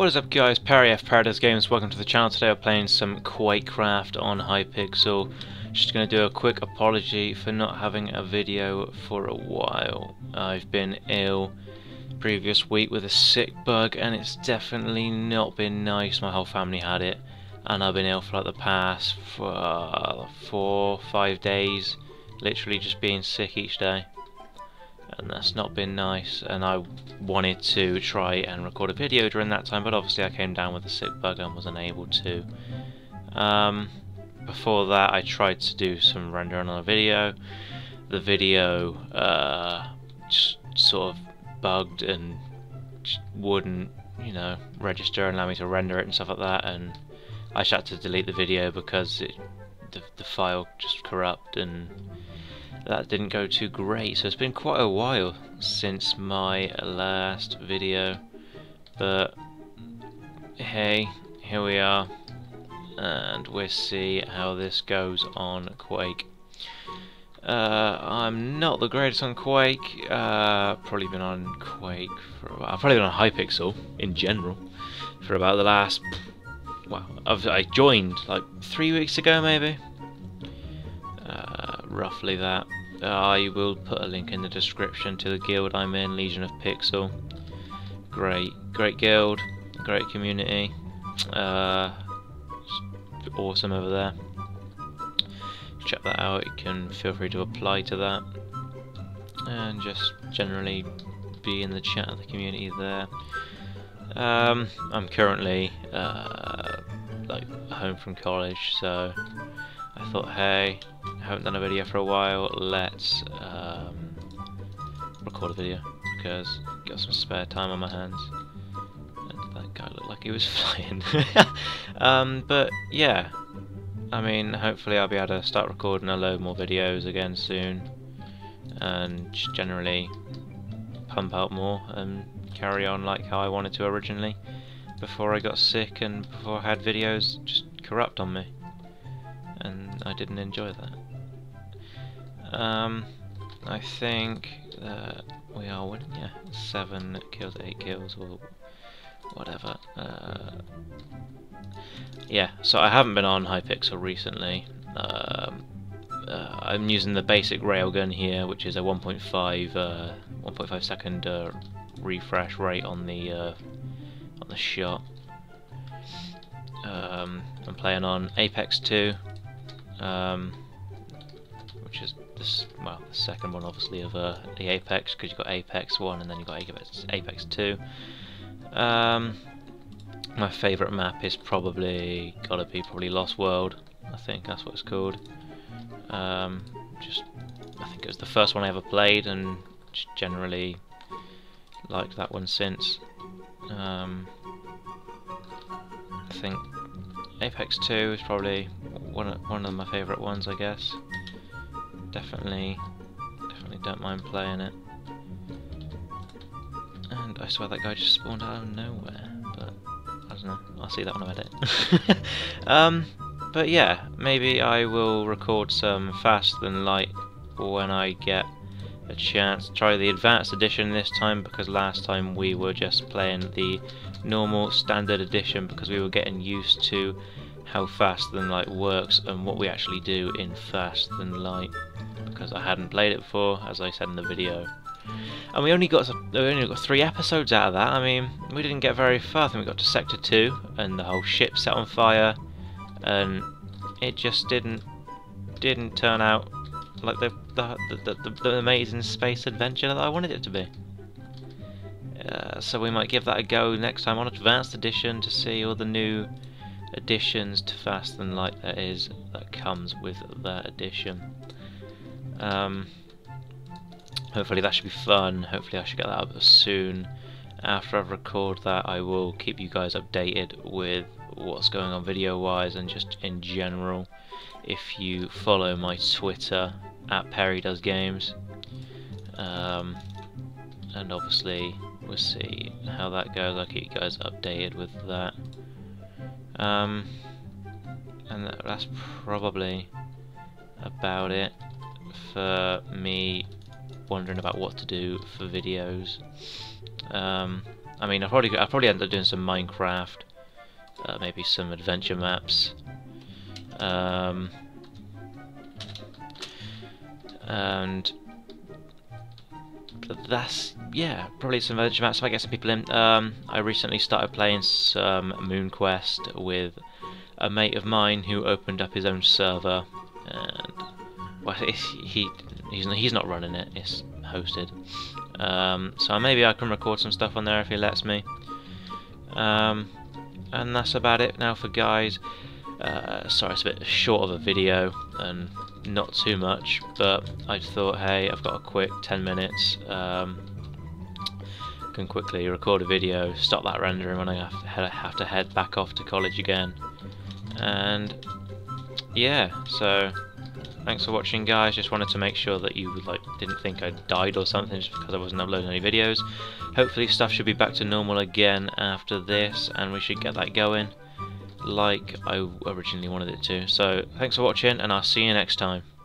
What is up guys, Perry F Paradise Games, welcome to the channel. Today we're playing some Quakecraft on Hypixel. Just going to do a quick apology for not having a video for a while. I've been ill previous week with a sick bug and it's definitely not been nice. My whole family had it and I've been ill for like the past 4 or 5 days, literally just being sick each day. And that's not been nice, and I wanted to try and record a video during that time, but obviously I came down with a sick bug and wasn't able to. Before that I tried to do some rendering on a video. The video just sort of bugged and just wouldn't, you know, register and allow me to render it and stuff like that, and I just had to delete the video because the file just corrupted and that didn't go too great. So it's been quite a while since my last video, but hey, here we are, and we'll see how this goes on Quake. I'm not the greatest on Quake. Probably been on Quake for a while. I've probably been on Hypixel in general for about the last, well, I joined like 3 weeks ago maybe. Roughly that. I will put a link in the description to the guild I'm in, Legion of Pixel. Great guild, great community, awesome over there. Check that out, you can feel free to apply to that and just generally be in the chat of the community there. I'm currently like home from college, so I thought, hey, I haven't done a video for a while, let's record a video because I've got some spare time on my hands. And that guy looked like he was flying. But yeah, I mean, hopefully I'll be able to start recording a load more videos again soon and just generally pump out more and carry on like how I wanted to originally before I got sick and before I had videos just corrupt on me. And I didn't enjoy that. I think that we are winning, yeah, 7 kills, 8 kills, or whatever. Yeah, so I haven't been on Hypixel recently. I'm using the basic railgun here, which is a 1.5 second refresh rate on the shot. I'm playing on Apex 2. Which is this, well, the second one obviously of the Apex, because you've got Apex 1 and then you've got Apex 2. My favourite map is probably, gotta be probably Lost World, I think that's what it's called. I think it was the first one I ever played and just generally liked that one since. I think Apex 2 is probably one of my favourite ones, I guess. Definitely don't mind playing it. And I swear that guy just spawned out of nowhere, but I don't know. I'll see that when I edit. But yeah, maybe I will record some Faster Than Light when I get a chance. Try the advanced edition this time, because last time we were just playing the normal standard edition because we were getting used to how Faster Than Light works and what we actually do in Faster Than Light, because I hadn't played it before, as I said in the video. And we only got 3 episodes out of that. I mean, we didn't get very far. I think we got to Sector 2 and the whole ship set on fire, and it just didn't turn out like the amazing space adventure that I wanted it to be. So we might give that a go next time on Advanced Edition to see all the new additions to Faster Than Light that comes with that edition. Hopefully that should be fun. Hopefully I should get that up soon. After I record that, I will keep you guys updated with what's going on video-wise and just in general. If you follow my Twitter at PerryDoesGames, and obviously we'll see how that goes. I'll keep you guys updated with that. And that's probably about it for me wondering about what to do for videos. I mean, I'll probably end up doing some Minecraft, maybe some adventure maps. And that's, yeah, probably some adventure maps if I get some people in. I recently started playing some Moon Quest with a mate of mine who opened up his own server, and well, he's not running it; it's hosted. So maybe I can record some stuff on there if he lets me. And that's about it now for guys. Sorry, it's a bit short of a video and not too much, but I thought, hey, I've got a quick 10 minutes. Can quickly record a video, stop that rendering when I have to head back off to college again. And yeah, so thanks for watching, guys. Just wanted to make sure that you didn't think I died or something just because I wasn't uploading any videos. Hopefully stuff should be back to normal again after this, and we should get that going like I originally wanted it to. So thanks for watching, and I'll see you next time.